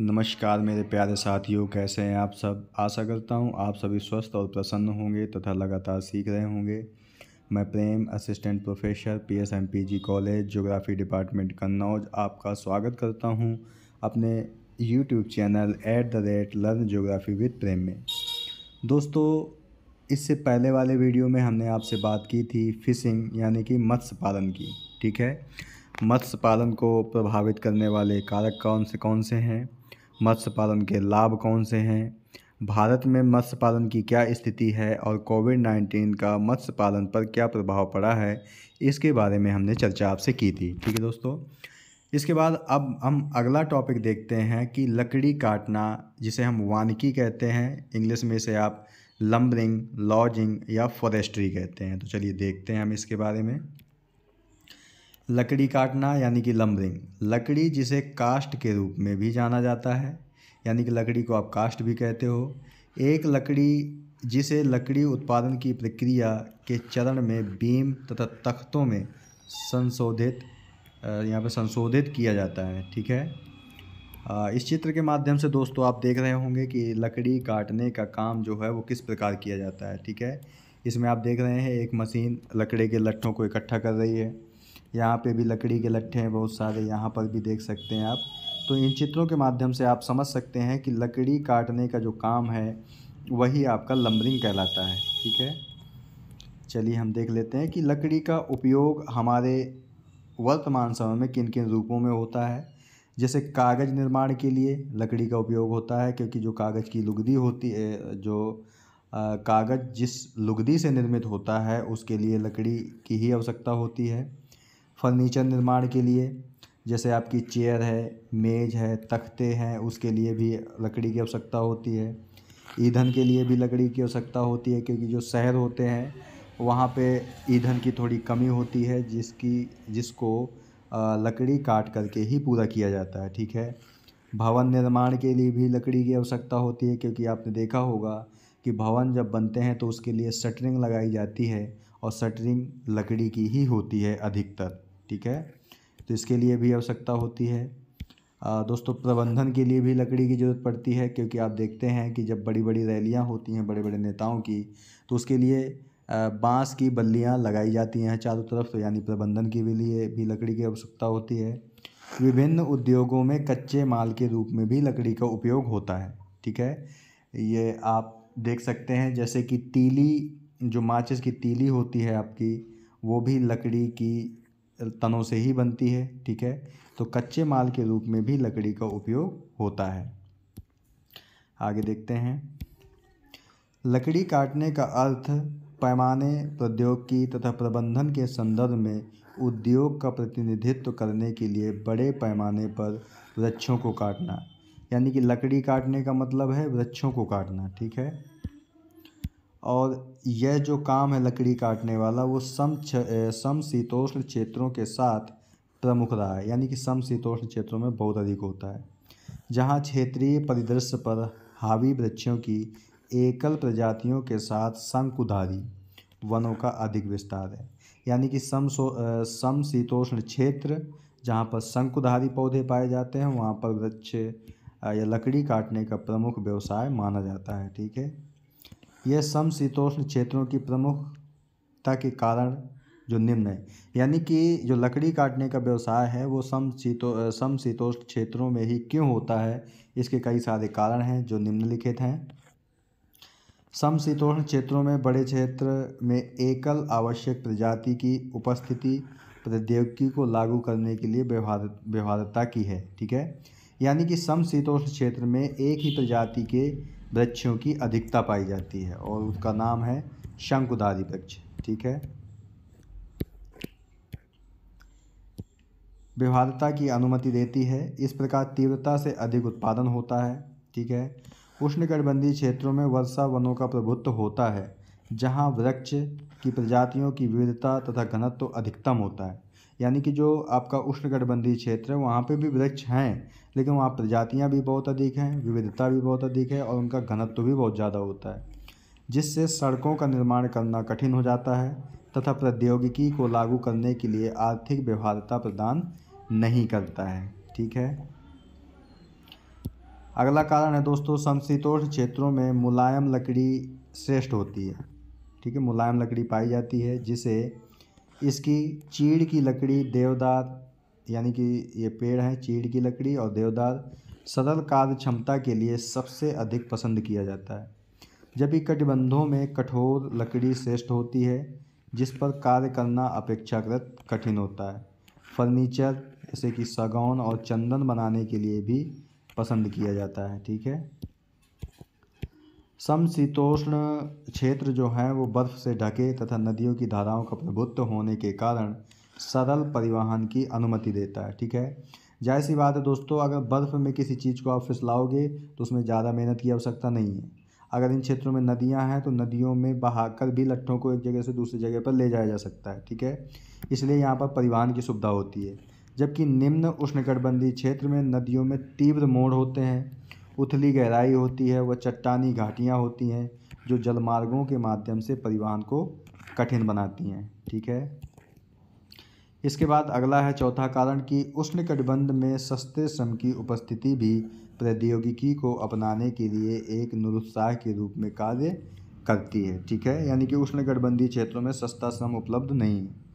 नमस्कार मेरे प्यारे साथियों, कैसे हैं आप सब। आशा करता हूं आप सभी स्वस्थ और प्रसन्न होंगे तथा लगातार सीख रहे होंगे। मैं Prem, assistant professor PSMMPG college, geography department Kannauj, आपका स्वागत करता हूं अपने YouTube channel @LEARN geography with Prem में। दोस्तों, इससे पहले वाले वीडियो में हमने आपसे बात की थी फिशिंग यानी कि मत्स्य पालन की, ठीक है। मत्स्य पालन को प्रभावित करने वाले कारक कौन से हैं, मत्स्य पालन के लाभ कौन से हैं, भारत में मत्स्य पालन की क्या स्थिति है और कोविड-19 का मत्स्य पालन पर क्या प्रभाव पड़ा है, इसके बारे में हमने चर्चा आपसे की थी, ठीक है दोस्तों। इसके बाद अब हम अगला टॉपिक देखते हैं कि लकड़ी काटना, जिसे हम वानिकी कहते हैं, इंग्लिश में इसे आप लम्बरिंग, लॉजिंग या फॉरेस्ट्री कहते हैं। तो चलिए देखते हैं हम इसके बारे में। लकड़ी काटना यानी कि लम्बरिंग, लकड़ी जिसे कास्ट के रूप में भी जाना जाता है, यानी कि लकड़ी को आप कास्ट भी कहते हो, एक लकड़ी जिसे लकड़ी उत्पादन की प्रक्रिया के चरण में बीम तथा तख्तों में संशोधित किया जाता है, ठीक है। इस चित्र के माध्यम से दोस्तों आप देख रहे होंगे कि लकड़ी काटने का काम जो है वो किस प्रकार किया जाता है, ठीक है। इसमें आप देख रहे हैं एक मशीन लकड़ी के लट्ठों को इकट्ठा कर रही है, यहाँ पे भी लकड़ी के लट्ठे हैं बहुत सारे, यहाँ पर भी देख सकते हैं आप। तो इन चित्रों के माध्यम से आप समझ सकते हैं कि लकड़ी काटने का जो काम है वही आपका लम्बरिंग कहलाता है, ठीक है। चलिए हम देख लेते हैं कि लकड़ी का उपयोग हमारे वर्तमान समय में किन किन रूपों में होता है। जैसे कागज़ निर्माण के लिए लकड़ी का उपयोग होता है, क्योंकि जो कागज़ की लुगदी होती है, जो कागज़ जिस लुगदी से निर्मित होता है, उसके लिए लकड़ी की ही आवश्यकता होती है। फर्नीचर निर्माण के लिए, जैसे आपकी चेयर है, मेज़ है, तख्ते हैं, उसके लिए भी लकड़ी की आवश्यकता होती है। ईंधन के लिए भी लकड़ी की आवश्यकता होती है, क्योंकि जो शहर होते हैं वहाँ पे ईंधन की थोड़ी कमी होती है, जिसको लकड़ी काट करके ही पूरा किया जाता है, ठीक है। भवन निर्माण के लिए भी लकड़ी की आवश्यकता होती है, क्योंकि आपने देखा होगा कि भवन जब बनते हैं तो उसके लिए शटरिंग लगाई जाती है, और शटरिंग लकड़ी की ही होती है अधिकतर, ठीक है। तो इसके लिए भी आवश्यकता होती है। दोस्तों, प्रबंधन के लिए भी लकड़ी की ज़रूरत पड़ती है, क्योंकि आप देखते हैं कि जब बड़ी बड़ी रैलियां होती हैं बड़े बड़े नेताओं की, तो उसके लिए बांस की बल्लियां लगाई जाती हैं चारों तरफ, तो यानी प्रबंधन के लिए भी लकड़ी की आवश्यकता होती है। विभिन्न उद्योगों में कच्चे माल के रूप में भी लकड़ी का उपयोग होता है, ठीक है। ये आप देख सकते हैं, जैसे कि तीली, जो माचिस की तीली होती है आपकी, वो भी लकड़ी की तनों से ही बनती है, ठीक है। तो कच्चे माल के रूप में भी लकड़ी का उपयोग होता है। आगे देखते हैं, लकड़ी काटने का अर्थ पैमाने, प्रौद्योगिकी तथा प्रबंधन के संदर्भ में उद्योग का प्रतिनिधित्व करने के लिए बड़े पैमाने पर वृक्षों को काटना, यानी कि लकड़ी काटने का मतलब है वृक्षों को काटना, ठीक है। और यह जो काम है लकड़ी काटने वाला, वो समशीतोष्ण क्षेत्रों के साथ प्रमुख रहा है, यानी कि समशीतोष्ण क्षेत्रों में बहुत अधिक होता है, जहाँ क्षेत्रीय परिदृश्य पर हावी वृक्षों की एकल प्रजातियों के साथ शंकुधारी वनों का अधिक विस्तार है। यानी कि समशीतोष्ण क्षेत्र जहाँ पर शंकुधारी पौधे पाए जाते हैं, वहाँ पर वृक्ष या लकड़ी काटने का प्रमुख व्यवसाय माना जाता है, ठीक है। यह समशीतोष्ण क्षेत्रों की प्रमुखता के कारण जो निम्न है, यानी कि जो लकड़ी काटने का व्यवसाय है वो समशीतोष्ण क्षेत्रों में ही क्यों होता है, इसके कई सारे कारण हैं जो निम्नलिखित हैं। समशीतोष्ण क्षेत्रों में बड़े क्षेत्र में एकल आवश्यक प्रजाति की उपस्थिति प्रौद्योगिकी को लागू करने के लिए व्यवहार्यता की है, ठीक है। यानी कि समशीतोष्ण क्षेत्र में एक ही प्रजाति के वृक्षों की अधिकता पाई जाती है, और उसका नाम है शंकुधारी वृक्ष, ठीक है। व्यवहार्यता की अनुमति देती है, इस प्रकार तीव्रता से अधिक उत्पादन होता है, ठीक है। उष्णकटिबंधीय क्षेत्रों में वर्षा वनों का प्रभुत्व होता है, जहां वृक्ष की प्रजातियों की विविधता तथा घनत्व अधिकतम होता है। यानी कि जो आपका उष्णकटिबंधीय क्षेत्र है, वहाँ पे भी वृक्ष हैं, लेकिन वहाँ प्रजातियाँ भी बहुत अधिक हैं, विविधता भी बहुत अधिक है, और उनका घनत्व भी बहुत ज़्यादा होता है, जिससे सड़कों का निर्माण करना कठिन हो जाता है तथा प्रौद्योगिकी को लागू करने के लिए आर्थिक व्यवहार्यता प्रदान नहीं करता है, ठीक है। अगला कारण है दोस्तों, समशीतोष्ण क्षेत्रों में मुलायम लकड़ी श्रेष्ठ होती है, ठीक है, मुलायम लकड़ी पाई जाती है, जिसे इसकी चीड़ की लकड़ी, देवदार, यानी कि ये पेड़ हैं चीड़ की लकड़ी और देवदार, सरल कार्य क्षमता के लिए सबसे अधिक पसंद किया जाता है। जबकि कटिबंधों में कठोर लकड़ी श्रेष्ठ होती है, जिस पर कार्य करना अपेक्षाकृत कठिन होता है। फर्नीचर जैसे कि सागौन और चंदन बनाने के लिए भी पसंद किया जाता है, ठीक है। समशीतोष्ण क्षेत्र जो हैं वो बर्फ़ से ढके तथा नदियों की धाराओं का प्रभुत्व होने के कारण सरल परिवहन की अनुमति देता है, ठीक है। जाहिर सी बात है दोस्तों, अगर बर्फ़ में किसी चीज़ को आप फिसलाओगे तो उसमें ज़्यादा मेहनत की आवश्यकता नहीं है। अगर इन क्षेत्रों में नदियां हैं तो नदियों में बहाकर भी लट्ठों को एक जगह से दूसरी जगह पर ले जाया जा सकता है, ठीक है, इसलिए यहाँ पर परिवहन की सुविधा होती है। जबकि निम्न उष्णकटिबंधीय क्षेत्र में नदियों में तीव्र मोड़ होते हैं, उथली गहराई होती है, वह चट्टानी घाटियाँ होती हैं जो जलमार्गों के माध्यम से परिवहन को कठिन बनाती हैं, ठीक है। इसके बाद अगला है चौथा कारण कि उष्णकटिबंध में सस्ते श्रम की उपस्थिति भी प्रौद्योगिकी को अपनाने के लिए एक निरुत्साह के रूप में कार्य करती है, ठीक है, यानी कि उष्णकटिबंधीय क्षेत्रों में सस्ता श्रम उपलब्ध नहीं है।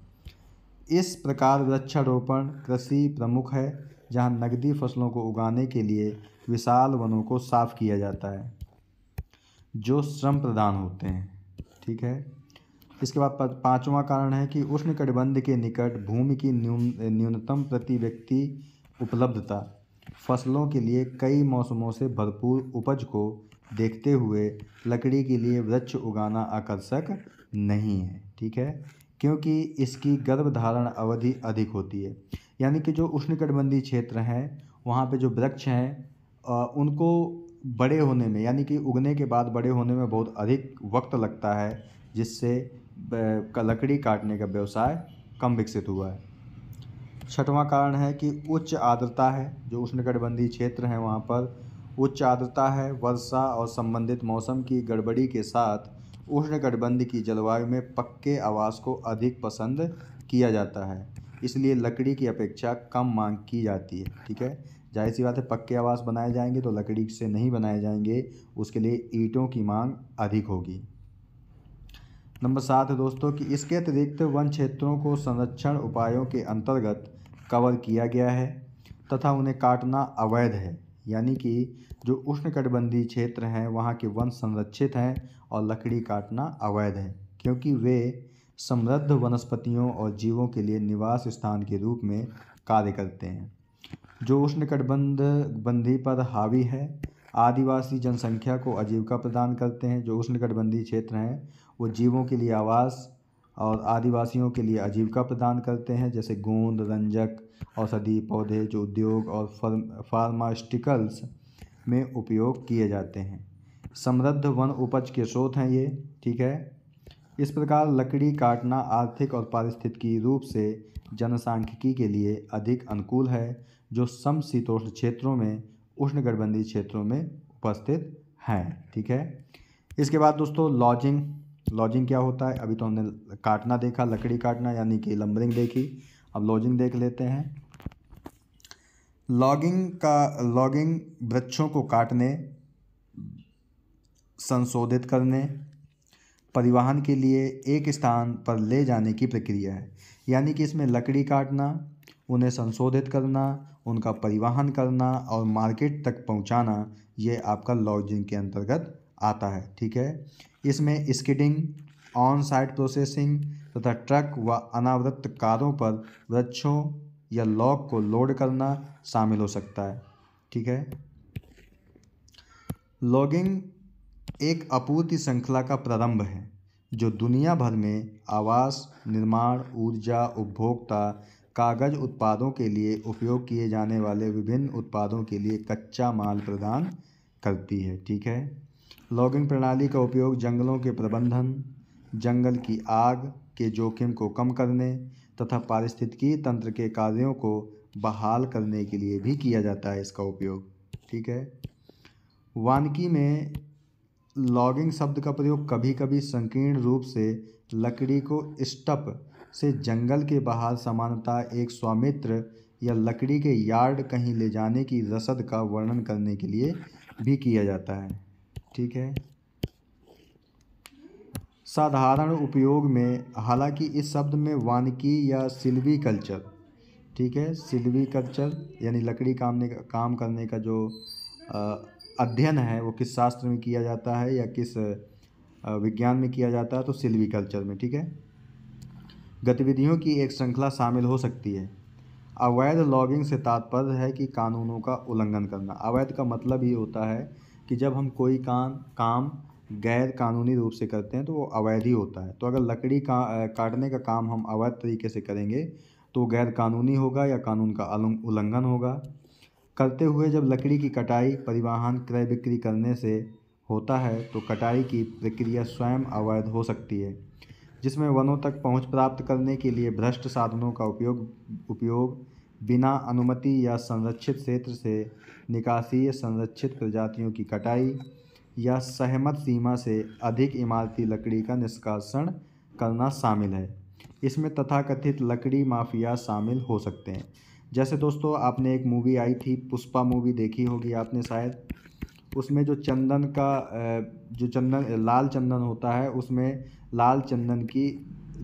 इस प्रकार वृक्षारोपण कृषि प्रमुख है, जहां नगदी फसलों को उगाने के लिए विशाल वनों को साफ किया जाता है जो श्रम प्रदान होते हैं, ठीक है। इसके बाद पांचवा कारण है कि उष्णकटिबंध के निकट भूमि की न्यूनतम प्रति व्यक्ति उपलब्धता, फसलों के लिए कई मौसमों से भरपूर उपज को देखते हुए लकड़ी के लिए वृक्ष उगाना आकर्षक नहीं है, ठीक है, क्योंकि इसकी गर्भधारण अवधि अधिक होती है। यानी कि जो उष्णकटिबंधीय क्षेत्र हैं वहाँ पे जो वृक्ष हैं उनको बड़े होने में, यानी कि उगने के बाद बड़े होने में बहुत अधिक वक्त लगता है, जिससे लकड़ी काटने का व्यवसाय कम विकसित हुआ है। छठवां कारण है कि उच्च आर्द्रता है, जो उष्णकटिबंधीय क्षेत्र हैं वहाँ पर उच्च आर्द्रता है। वर्षा और संबंधित मौसम की गड़बड़ी के साथ उष्णकटिबंध की जलवायु में पक्के आवास को अधिक पसंद किया जाता है, इसलिए लकड़ी की अपेक्षा कम मांग की जाती है, ठीक है। जाहिर सी बात है, पक्के आवास बनाए जाएंगे तो लकड़ी से नहीं बनाए जाएंगे, उसके लिए ईंटों की मांग अधिक होगी। नंबर 7 है दोस्तों कि इसके अतिरिक्त वन क्षेत्रों को संरक्षण उपायों के अंतर्गत कवर किया गया है तथा उन्हें काटना अवैध है, यानी कि जो उष्णकटिबंधीय क्षेत्र हैं वहाँ के वन संरक्षित हैं और लकड़ी काटना अवैध है, क्योंकि वे समृद्ध वनस्पतियों और जीवों के लिए निवास स्थान के रूप में कार्य करते हैं। जो उष्णकटिबंधी पर हावी है, आदिवासी जनसंख्या को आजीविका प्रदान करते हैं। जो उष्णकटिबंधीय क्षेत्र हैं वो जीवों के लिए आवास और आदिवासियों के लिए आजीविका प्रदान करते हैं, जैसे गोंद, रंजक, औषधि पौधे जो उद्योग और फार्मास्यूटिकल्स में उपयोग किए जाते हैं। समृद्ध वन उपज के स्रोत हैं ये, ठीक है। इस प्रकार लकड़ी काटना आर्थिक और पारिस्थितिकी रूप से जनसांख्यिकी के लिए अधिक अनुकूल है, जो समशीतोष्ण क्षेत्रों में उष्णकटिबंधीय क्षेत्रों में उपस्थित हैं, ठीक है। इसके बाद दोस्तों लॉजिंग क्या होता है, अभी तो हमने काटना देखा, लकड़ी काटना यानी कि लंबरिंग देखी, अब लॉजिंग देख लेते हैं। लॉगिंग वृक्षों को काटने, संशोधित करने, परिवहन के लिए एक स्थान पर ले जाने की प्रक्रिया है, यानी कि इसमें लकड़ी काटना, उन्हें संशोधित करना, उनका परिवहन करना और मार्केट तक पहुंचाना, ये आपका लॉजिंग के अंतर्गत आता है, ठीक है। इसमें स्किडिंग, ऑन साइट प्रोसेसिंग तथा ट्रक व अनावृत कारों पर वृक्षों या लॉग को लोड करना शामिल हो सकता है, ठीक है। लॉगिंग एक आपूर्ति श्रृंखला का प्रारंभ है, जो दुनिया भर में आवास निर्माण, ऊर्जा उपभोक्ता, कागज उत्पादों के लिए उपयोग किए जाने वाले विभिन्न उत्पादों के लिए कच्चा माल प्रदान करती है, ठीक है। लॉगिंग प्रणाली का उपयोग जंगलों के प्रबंधन, जंगल की आग के जोखिम को कम करने तथा पारिस्थितिकी तंत्र के कार्यों को बहाल करने के लिए भी किया जाता है, इसका उपयोग, ठीक है। वानिकी में लॉगिंग शब्द का प्रयोग कभी कभी संकीर्ण रूप से लकड़ी को स्टप से जंगल के बाहर सामान्यतः एक स्वामित्र या लकड़ी के यार्ड कहीं ले जाने की रसद का वर्णन करने के लिए भी किया जाता है। ठीक है। साधारण उपयोग में हालांकि इस शब्द में वानिकी या सिल्वी कल्चर, ठीक है, सिल्वी कल्चर यानी लकड़ी काम करने का जो अध्ययन है वो किस शास्त्र में किया जाता है या किस विज्ञान में किया जाता है, तो सिल्वी कल्चर में। ठीक है। गतिविधियों की एक श्रृंखला शामिल हो सकती है। अवैध लॉगिंग से तात्पर्य है कि कानूनों का उल्लंघन करना। अवैध का मतलब ये होता है कि जब हम कोई काम गैर कानूनी रूप से करते हैं तो वो अवैध ही होता है। तो अगर लकड़ी काटने का काम हम अवैध तरीके से करेंगे तो गैर कानूनी होगा या कानून का उल्लंघन होगा। करते हुए जब लकड़ी की कटाई, परिवहन, क्रय बिक्री करने से होता है तो कटाई की प्रक्रिया स्वयं अवैध हो सकती है, जिसमें वनों तक पहुंच प्राप्त करने के लिए भ्रष्ट साधनों का उपयोग बिना अनुमति या संरक्षित क्षेत्र से निकासी, संरक्षित प्रजातियों की कटाई या सहमत सीमा से अधिक इमारती लकड़ी का निष्कासन करना शामिल है। इसमें तथाकथित लकड़ी माफिया शामिल हो सकते हैं। जैसे दोस्तों आपने एक मूवी आई थी, पुष्पा मूवी देखी होगी आपने शायद, उसमें जो चंदन का लाल चंदन होता है, उसमें लाल चंदन की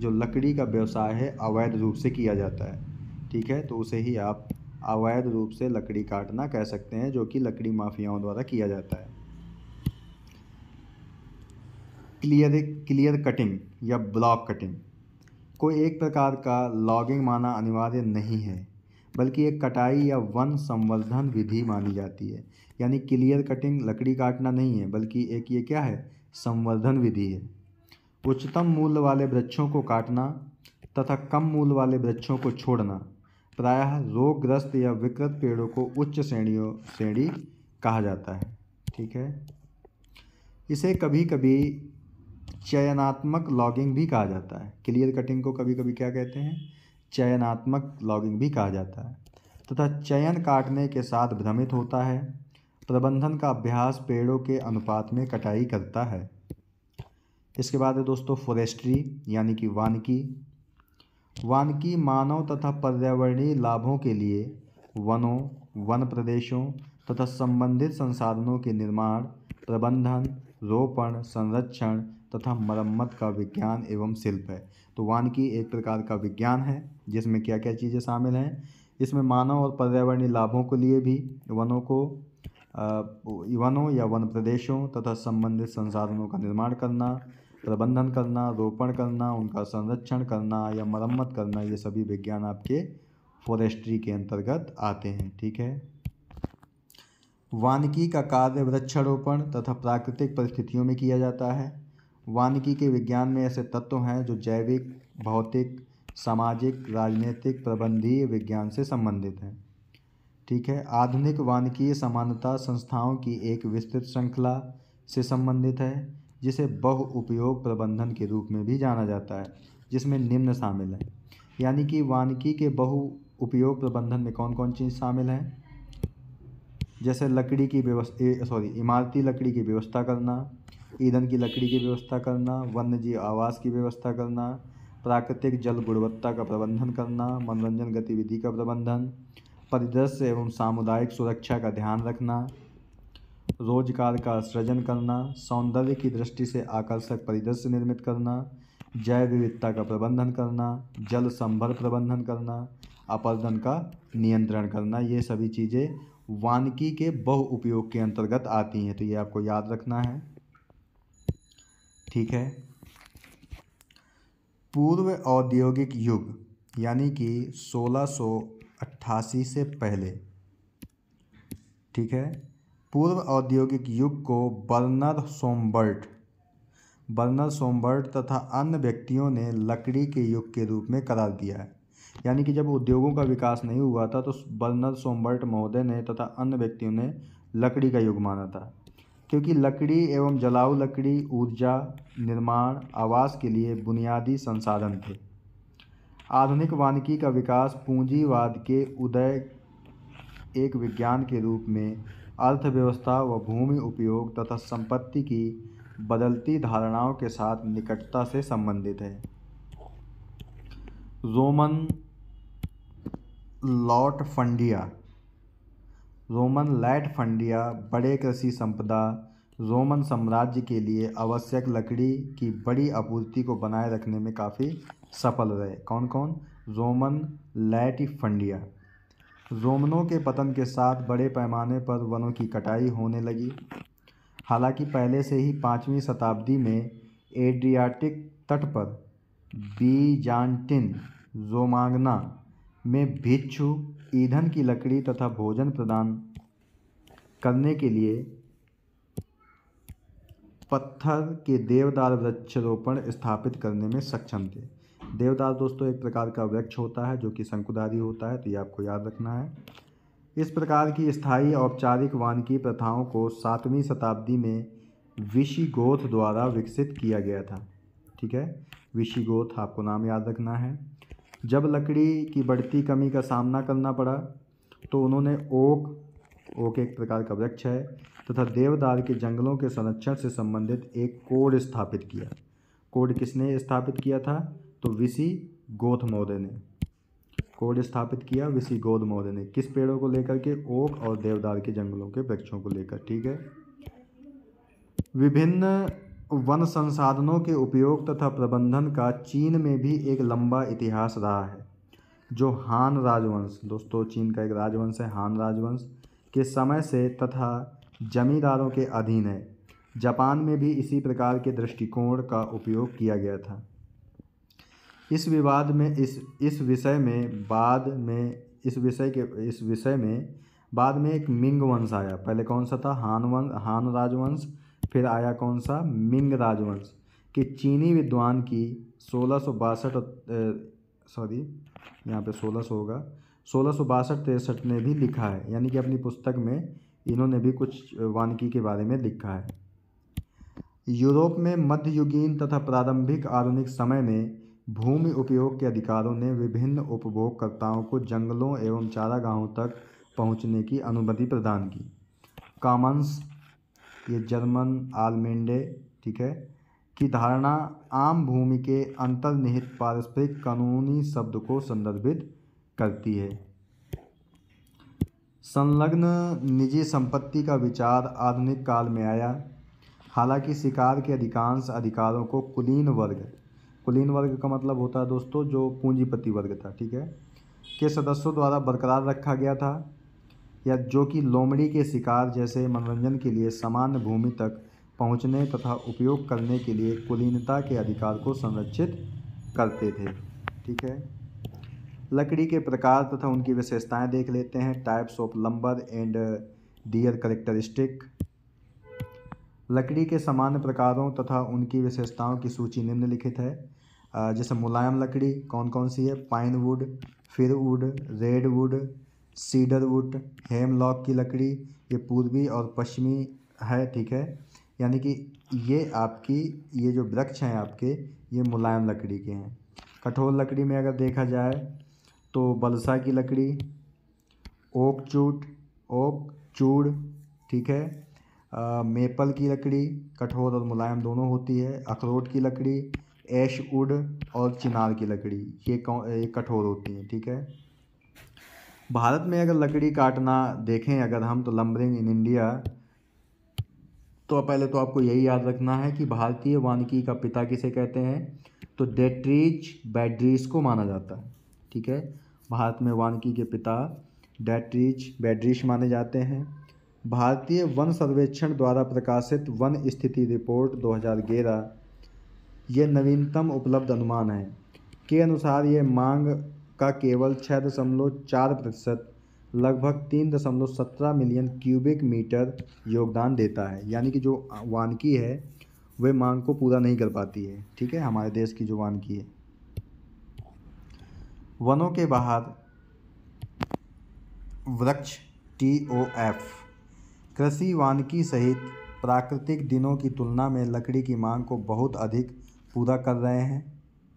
जो लकड़ी का व्यवसाय है अवैध रूप से किया जाता है। ठीक है। तो उसे ही आप अवैध रूप से लकड़ी काटना कह सकते हैं, जो कि लकड़ी माफियाओं द्वारा किया जाता है। क्लियर कटिंग या ब्लॉक कटिंग को एक प्रकार का लॉगिंग माना अनिवार्य नहीं है, बल्कि एक कटाई या वन संवर्धन विधि मानी जाती है। यानी क्लियर कटिंग लकड़ी काटना नहीं है, बल्कि एक ये क्या है, संवर्धन विधि है। उच्चतम मूल्य वाले वृक्षों को काटना तथा कम मूल्य वाले वृक्षों को छोड़ना, प्रायः रोगग्रस्त या विकृत पेड़ों को उच्च श्रेणी कहा जाता है। ठीक है। इसे कभी कभी चयनात्मक लॉगिंग भी कहा जाता है। क्लियर कटिंग को कभी कभी क्या कहते हैं, चयनात्मक लॉगिंग भी कहा जाता है। तथा चयन काटने के साथ भ्रमित होता है। प्रबंधन का अभ्यास पेड़ों के अनुपात में कटाई करता है। इसके बाद है दोस्तों फॉरेस्ट्री यानी कि वानिकी। वानिकी मानव तथा पर्यावरणीय लाभों के लिए वनों, वन प्रदेशों तथा संबंधित संसाधनों के निर्माण, प्रबंधन, रोपण, संरक्षण तथा मरम्मत का विज्ञान एवं शिल्प है। तो वानिकी एक प्रकार का विज्ञान है जिसमें क्या क्या चीज़ें शामिल हैं। इसमें मानव और पर्यावरणीय लाभों के लिए भी वनों या वन प्रदेशों तथा संबंधित संसाधनों का निर्माण करना, प्रबंधन करना, रोपण करना, उनका संरक्षण करना या मरम्मत करना, ये सभी विज्ञान आपके फॉरेस्ट्री के अंतर्गत आते हैं। ठीक है। वानिकी का कार्य वृक्षारोपण तथा प्राकृतिक परिस्थितियों में किया जाता है। वानिकी के विज्ञान में ऐसे तत्व हैं जो जैविक, भौतिक, सामाजिक, राजनीतिक, प्रबंधीय विज्ञान से संबंधित हैं। ठीक है। आधुनिक वानिकीय समानता संस्थाओं की एक विस्तृत श्रृंखला से संबंधित है, जिसे बहु उपयोग प्रबंधन के रूप में भी जाना जाता है, जिसमें निम्न शामिल है। यानी कि वानिकी के बहु उपयोग प्रबंधन में कौन कौन चीज़ शामिल है, जैसे लकड़ी की इमारती लकड़ी की व्यवस्था करना, ईंधन की लकड़ी की व्यवस्था करना, वन्यजीव आवास की व्यवस्था करना, प्राकृतिक जल गुणवत्ता का प्रबंधन करना, मनोरंजन गतिविधि का प्रबंधन, परिदृश्य एवं सामुदायिक सुरक्षा का ध्यान रखना, रोजगार का सृजन करना, सौंदर्य की दृष्टि से आकर्षक परिदृश्य निर्मित करना, जैव विविधता का प्रबंधन करना, जल संभल प्रबंधन करना, अपरदन का नियंत्रण करना, ये सभी चीज़ें वानिकी के बहु उपयोग के अंतर्गत आती हैं। तो ये आपको याद रखना है। ठीक है। पूर्व औद्योगिक युग यानी कि 1688 से पहले, ठीक है, पूर्व औद्योगिक युग को बर्नर्ड सोम्बर्ट तथा अन्य व्यक्तियों ने लकड़ी के युग के रूप में करार दिया है। यानी कि जब उद्योगों का विकास नहीं हुआ था तो बर्नर्ड सोम्बर्ट महोदय ने तथा अन्य व्यक्तियों ने लकड़ी का युग माना था, क्योंकि लकड़ी एवं जलाऊ लकड़ी ऊर्जा, निर्माण, आवास के लिए बुनियादी संसाधन थे। आधुनिक वानिकी का विकास पूंजीवाद के उदय, एक विज्ञान के रूप में अर्थव्यवस्था व भूमि उपयोग तथा संपत्ति की बदलती धारणाओं के साथ निकटता से संबंधित है। Roman latifundia, Roman latifundia बड़े कृषि संपदा, रोमन साम्राज्य के लिए आवश्यक लकड़ी की बड़ी आपूर्ति को बनाए रखने में काफ़ी सफल रहे। कौन कौन? Roman latifundia. रोमनों के पतन के साथ बड़े पैमाने पर वनों की कटाई होने लगी। हालांकि पहले से ही 5वीं शताब्दी में एड्रियाटिक तट पर बीजांटिन रोमांगना में भिक्षु ईंधन की लकड़ी तथा भोजन प्रदान करने के लिए पत्थर के देवदार वृक्षारोपण स्थापित करने में सक्षम थे। देवदार दोस्तों एक प्रकार का वृक्ष होता है जो कि शंकुधारी होता है, तो ये आपको याद रखना है। इस प्रकार की स्थायी औपचारिक वानिकी प्रथाओं को 7वीं शताब्दी में विशिगोथ द्वारा विकसित किया गया था। ठीक है, विशिगोथ आपको नाम याद रखना है। जब लकड़ी की बढ़ती कमी का सामना करना पड़ा तो उन्होंने ओक एक प्रकार का वृक्ष है तथा देवदार के जंगलों के संरक्षण से संबंधित एक कोड स्थापित किया। कोड किसने स्थापित किया था? तो विसिगोथ मौर्य ने कोड स्थापित किया। विसिगोथ मौर्य ने किस पेड़ों को लेकर के? ओक और देवदार के जंगलों के वृक्षों को लेकर। ठीक है, विभिन्न वन संसाधनों के उपयोग तथा प्रबंधन का चीन में भी एक लंबा इतिहास रहा है, जो हान राजवंश, दोस्तों चीन का एक राजवंश है हान राजवंश, के समय से तथा जमींदारों के अधीन है। जापान में भी इसी प्रकार के दृष्टिकोण का उपयोग किया गया था। इस विषय में बाद में एक मिंग वंश आया। पहले कौन सा था? हान राजवंश। फिर आया कौन सा? मिंग राजवंश के चीनी विद्वान की 1662 सॉरी यहाँ पे 1662-63 ने भी लिखा है, यानी कि अपनी पुस्तक में इन्होंने भी कुछ वानिकी के बारे में लिखा है। यूरोप में मध्ययुगीन तथा प्रारंभिक आधुनिक समय में भूमि उपयोग के अधिकारों ने विभिन्न उपभोगकर्ताओं को जंगलों एवं चारागाहों तक पहुँचने की अनुमति प्रदान की। कॉमन्स, ये जर्मन आलमेंडे, ठीक है, की धारणा आम भूमि के अंतर्निहित पारस्परिक कानूनी शब्द को संदर्भित करती है। संलग्न निजी संपत्ति का विचार आधुनिक काल में आया। हालांकि शिकार के अधिकांश अधिकारों को कुलीन वर्ग का मतलब होता है दोस्तों जो पूंजीपति वर्ग था, ठीक है, के सदस्यों द्वारा बरकरार रखा गया था, या जो कि लोमड़ी के शिकार जैसे मनोरंजन के लिए सामान्य भूमि तक पहुंचने तथा उपयोग करने के लिए कुलीनता के अधिकार को संरक्षित करते थे। ठीक है, लकड़ी के प्रकार तथा उनकी विशेषताएं देख लेते हैं। Types of lumber and their characteristic. लकड़ी के सामान्य प्रकारों तथा उनकी विशेषताओं की सूची निम्नलिखित है, जैसे मुलायम लकड़ी कौन कौन सी है? Pine wood, fir wood, red wood, cedar wood, hemlock की लकड़ी। ये पूर्वी और पश्चिमी है, ठीक है, यानी कि ये जो वृक्ष हैं आपके, ये मुलायम लकड़ी के हैं। कठोर लकड़ी में अगर देखा जाए तो बलसा की लकड़ी, ओक चूड़, ठीक है, मेपल की लकड़ी कठोर और मुलायम दोनों होती है। अखरोट की लकड़ी, ऐश वुड और चिनार की लकड़ी, ये कठोर होती हैं। ठीक है, भारत में अगर लकड़ी काटना देखें अगर हम, तो लंबरिंग इन इंडिया, तो पहले तो आपको यही याद रखना है कि भारतीय वानिकी का पिता किसे कहते हैं, तो डेट्रिच बैड्रीज को माना जाता है। ठीक है, भारत में वानिकी के पिता डेट्रिच बैड्रीज माने जाते हैं। भारतीय वन सर्वेक्षण द्वारा प्रकाशित वन स्थिति रिपोर्ट 2011, ये नवीनतम उपलब्ध अनुमान है के अनुसार ये मांग का केवल 6.4%, लगभग 3.17 मिलियन क्यूबिक मीटर योगदान देता है, यानी कि जो वानिकी है वे मांग को पूरा नहीं कर पाती है। ठीक है, हमारे देश की जो वानिकी है। वनों के बाहर वृक्ष TOF। कृषि वानिकी सहित प्राकृतिक दिनों की तुलना में लकड़ी की मांग को बहुत अधिक पूरा कर रहे हैं।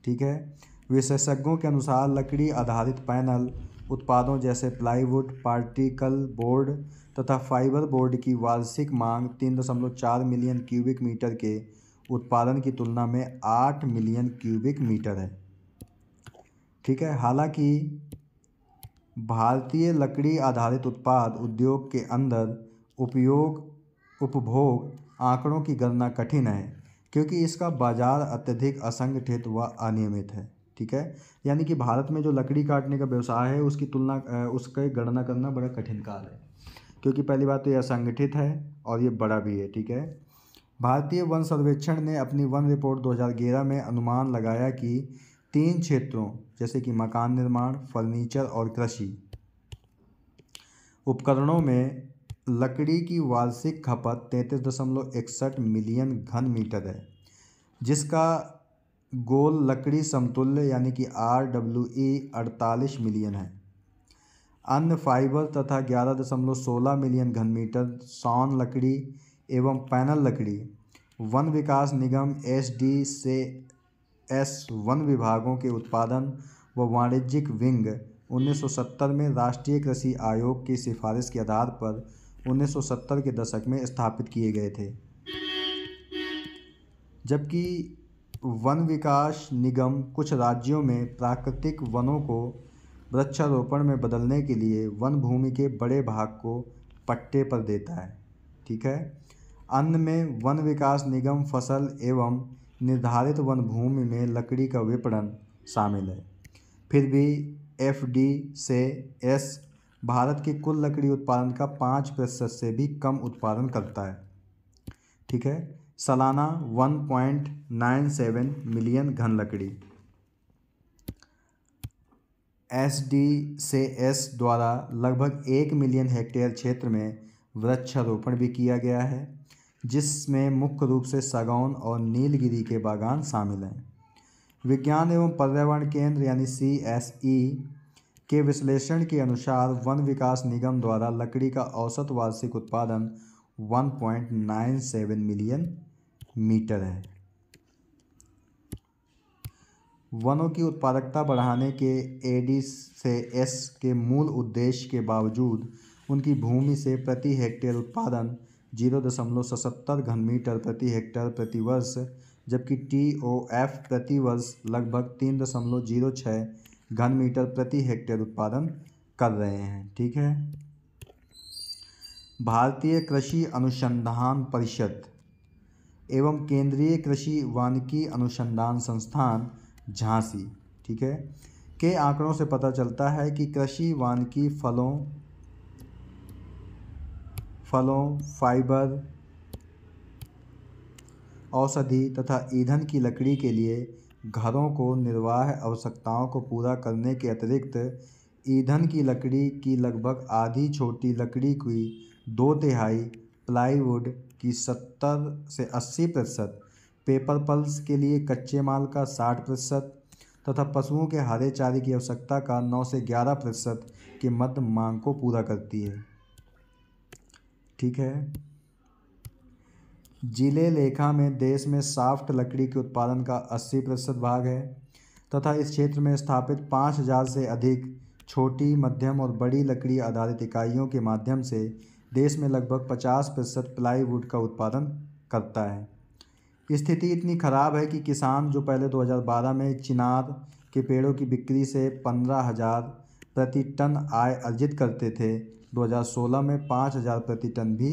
ठीक है, विशेषज्ञों के अनुसार लकड़ी आधारित पैनल उत्पादों जैसे प्लाईवुड, पार्टिकल बोर्ड तथा फाइबर बोर्ड की वार्षिक मांग 3.4 मिलियन क्यूबिक मीटर के उत्पादन की तुलना में 8 मिलियन क्यूबिक मीटर है। ठीक है, हालांकि भारतीय लकड़ी आधारित उत्पाद उद्योग के अंदर उपभोग आंकड़ों की गणना कठिन है क्योंकि इसका बाजार अत्यधिक असंगठित व अनियमित है। ठीक है, यानी कि भारत में जो लकड़ी काटने का व्यवसाय है उसकी तुलना उसकी गणना करना बड़ा कठिन कार्य है क्योंकि पहली बात तो यह असंगठित है और ये बड़ा भी है। ठीक है, भारतीय वन सर्वेक्षण ने अपनी वन रिपोर्ट 2011 में अनुमान लगाया कि 3 क्षेत्रों जैसे कि मकान निर्माण, फर्नीचर और कृषि उपकरणों में लकड़ी की वार्षिक खपत 33.61 मिलियन घन मीटर है, जिसका गोल लकड़ी समतुल्य यानी कि RWE 48 मिलियन है। अन्य फाइबर तथा 11.16 मिलियन घन मीटर सौन लकड़ी एवं पैनल लकड़ी वन विकास निगम SD से S वन विभागों के उत्पादन व वाणिज्यिक विंग 1970 में राष्ट्रीय कृषि आयोग की सिफारिश के आधार पर 1970 के दशक में स्थापित किए गए थे, जबकि वन विकास निगम कुछ राज्यों में प्राकृतिक वनों को वृक्षारोपण में बदलने के लिए वन भूमि के बड़े भाग को पट्टे पर देता है। ठीक है, अन्य में वन विकास निगम फसल एवं निर्धारित वन भूमि में लकड़ी का विपणन शामिल है। फिर भी FD से S भारत के कुल लकड़ी उत्पादन का 5% से भी कम उत्पादन करता है। ठीक है, सालाना 1.97 मिलियन घन लकड़ी SD से S द्वारा लगभग 1 मिलियन हेक्टेयर क्षेत्र में वृक्षारोपण भी किया गया है, जिसमें मुख्य रूप से सागौन और नीलगिरी के बागान शामिल हैं। विज्ञान एवं पर्यावरण केंद्र यानी CSE के विश्लेषण के अनुसार वन विकास निगम द्वारा लकड़ी का औसत वार्षिक उत्पादन 1.97 मिलियन मीटर है। वनों की उत्पादकता बढ़ाने के AD से S के मूल उद्देश्य के बावजूद उनकी भूमि से प्रति हेक्टेयर उत्पादन 0.77 घन मीटर प्रति हेक्टेयर प्रति वर्ष, जबकि TOF प्रति वर्ष लगभग 3.06 घन मीटर प्रति हेक्टेयर उत्पादन कर रहे हैं। ठीक है, भारतीय कृषि अनुसंधान परिषद एवं केंद्रीय कृषि वानिकी अनुसंधान संस्थान झांसी, ठीक है, के आंकड़ों से पता चलता है कि कृषि वानिकी फलों, फाइबर, औषधि तथा ईंधन की लकड़ी के लिए घरों को निर्वाह आवश्यकताओं को पूरा करने के अतिरिक्त ईंधन की लकड़ी की लगभग आधी, छोटी लकड़ी की 2/3, प्लाईवुड की 70 से 80%, पेपर पल्स के लिए कच्चे माल का 60% तथा पशुओं के हरे चारे की आवश्यकता का 9 से 11% की मध्य मांग को पूरा करती है। ठीक है, जिले लेखा में देश में साफ्ट लकड़ी के उत्पादन का 80% भाग है तथा इस क्षेत्र में स्थापित 5000 से अधिक छोटी, मध्यम और बड़ी लकड़ी आधारित इकाइयों के माध्यम से देश में लगभग 50% प्लाईवुड का उत्पादन करता है। स्थिति इतनी ख़राब है कि किसान जो पहले 2012 में चिनार के पेड़ों की बिक्री से 15,000 प्रति टन आय अर्जित करते थे, 2016 में 5,000 प्रति टन भी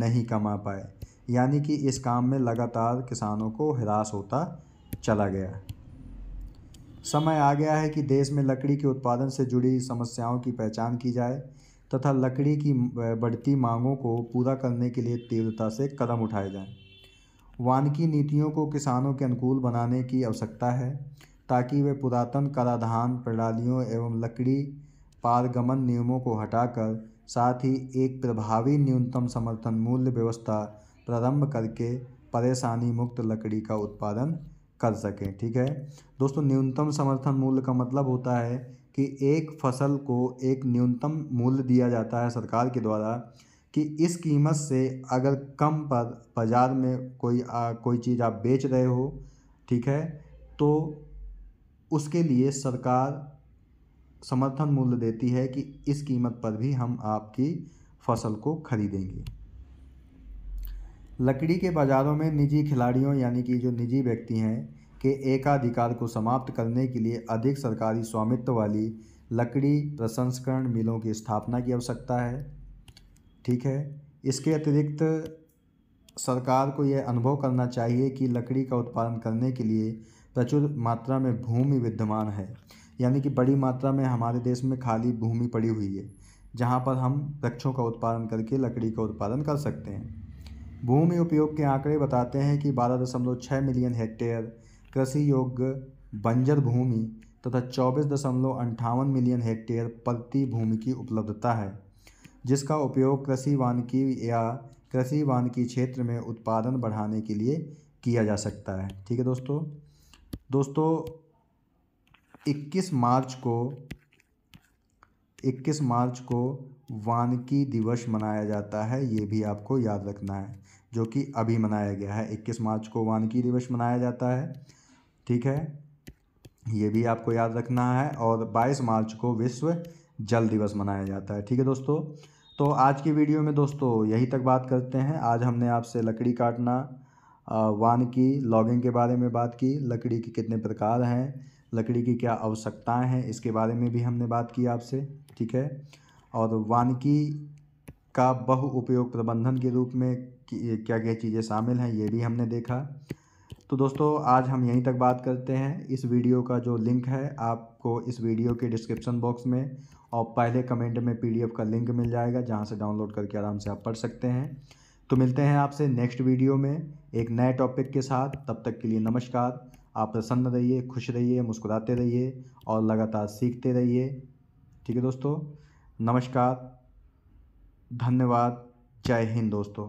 नहीं कमा पाए। यानी कि इस काम में लगातार किसानों को हिरास होता चला गया। समय आ गया है कि देश में लकड़ी के उत्पादन से जुड़ी समस्याओं की पहचान की जाए तथा लकड़ी की बढ़ती मांगों को पूरा करने के लिए तीव्रता से कदम उठाए जाएं। वानिकी नीतियों को किसानों के अनुकूल बनाने की आवश्यकता है ताकि वे पुरातन कराधान प्रणालियों एवं लकड़ी पारगमन नियमों को हटाकर साथ ही एक प्रभावी न्यूनतम समर्थन मूल्य व्यवस्था प्रारंभ करके परेशानी मुक्त लकड़ी का उत्पादन कर सकें। ठीक है दोस्तों, न्यूनतम समर्थन मूल्य का मतलब होता है कि एक फसल को एक न्यूनतम मूल्य दिया जाता है सरकार के द्वारा कि इस कीमत से अगर कम पर बाज़ार में कोई चीज़ आप बेच रहे हो, ठीक है, तो उसके लिए सरकार समर्थन मूल्य देती है कि इस कीमत पर भी हम आपकी फसल को खरीदेंगे। लकड़ी के बाज़ारों में निजी खिलाड़ियों यानी कि जो निजी व्यक्ति हैं के एकाधिकार को समाप्त करने के लिए अधिक सरकारी स्वामित्व वाली लकड़ी प्रसंस्करण मिलों की स्थापना की आवश्यकता है। ठीक है, इसके अतिरिक्त सरकार को यह अनुभव करना चाहिए कि लकड़ी का उत्पादन करने के लिए प्रचुर मात्रा में भूमि विद्यमान है, यानी कि बड़ी मात्रा में हमारे देश में खाली भूमि पड़ी हुई है जहाँ पर हम वृक्षों का उत्पादन करके लकड़ी का उत्पादन कर सकते हैं। भूमि उपयोग के आंकड़े बताते हैं कि 12.6 मिलियन हेक्टेयर कृषि योग्य बंजर भूमि तथा 24.58 मिलियन हेक्टेयर परती भूमि की उपलब्धता है, जिसका उपयोग कृषि वानिकी या कृषि वानिकी क्षेत्र में उत्पादन बढ़ाने के लिए किया जा सकता है। ठीक है दोस्तों, 21 मार्च को वानिकी दिवस मनाया जाता है, ये भी आपको याद रखना है, जो कि अभी मनाया गया है। 21 मार्च को वानिकी दिवस मनाया जाता है, ठीक है, ये भी आपको याद रखना है। और 22 मार्च को विश्व जल दिवस मनाया जाता है। ठीक है दोस्तों, तो आज की वीडियो में दोस्तों यही तक बात करते हैं। आज हमने आपसे लकड़ी काटना, वानिकी, लॉगिंग के बारे में बात की, लकड़ी के कितने प्रकार हैं, लकड़ी की क्या आवश्यकताएं हैं, इसके बारे में भी हमने बात की आपसे। ठीक है, और वानिकी का बहुउपयोग प्रबंधन के रूप में क्या क्या चीज़ें शामिल हैं ये भी हमने देखा। तो दोस्तों आज हम यहीं तक बात करते हैं। इस वीडियो का जो लिंक है आपको इस वीडियो के डिस्क्रिप्शन बॉक्स में और पहले कमेंट में पीडीएफ का लिंक मिल जाएगा, जहां से डाउनलोड करके आराम से आप पढ़ सकते हैं। तो मिलते हैं आपसे नेक्स्ट वीडियो में एक नए टॉपिक के साथ। तब तक के लिए नमस्कार। आप प्रसन्न रहिए, खुश रहिए, मुस्कुराते रहिए और लगातार सीखते रहिए। ठीक है दोस्तों, नमस्कार, धन्यवाद, जय हिंद दोस्तों।